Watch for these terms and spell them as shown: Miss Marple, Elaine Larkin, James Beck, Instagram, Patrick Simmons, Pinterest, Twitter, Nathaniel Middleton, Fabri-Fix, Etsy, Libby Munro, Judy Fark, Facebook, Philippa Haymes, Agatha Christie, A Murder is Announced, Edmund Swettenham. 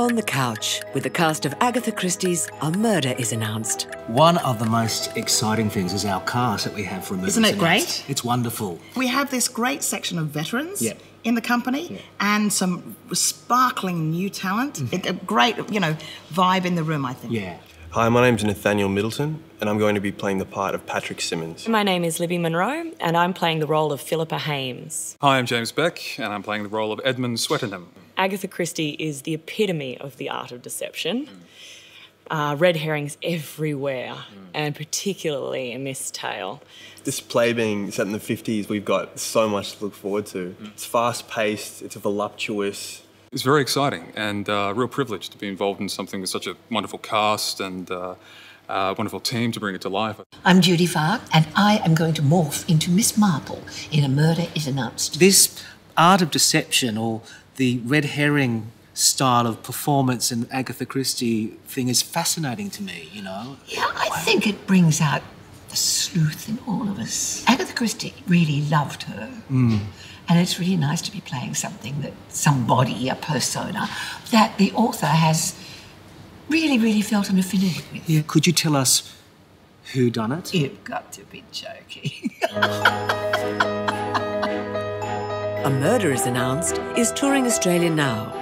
On the couch, with the cast of Agatha Christie's A Murder is Announced. One of the most exciting things is our cast that we have for A Murder is Announced. Isn't it great? It's wonderful. We have this great section of veterans in the company and some sparkling new talent. A great, you know, vibe in the room, I think. Yeah. Hi, my name's Nathaniel Middleton and I'm going to be playing the part of Patrick Simmons. My name is Libby Munro and I'm playing the role of Philippa Haymes. Hi, I'm James Beck and I'm playing the role of Edmund Swettenham. Agatha Christie is the epitome of the art of deception. Red herrings everywhere and particularly in this tale. This play being set in the 50s, we've got so much to look forward to. It's fast-paced, it's voluptuous. It's very exciting and a real privilege to be involved in something with such a wonderful cast and a wonderful team to bring it to life. I'm Judy Fark and I am going to morph into Miss Marple in A Murder is Announced. This art of deception, or the red herring style of performance in Agatha Christie thing, is fascinating to me, you know. Yeah, I think it brings out the sleuth in all of us. Agatha Christie really loved her. And it's really nice to be playing something that somebody, a persona, that the author has really, really felt an affinity with. Yeah. Could you tell us who done it? You've got to be joking. A Murder is Announced is touring Australia now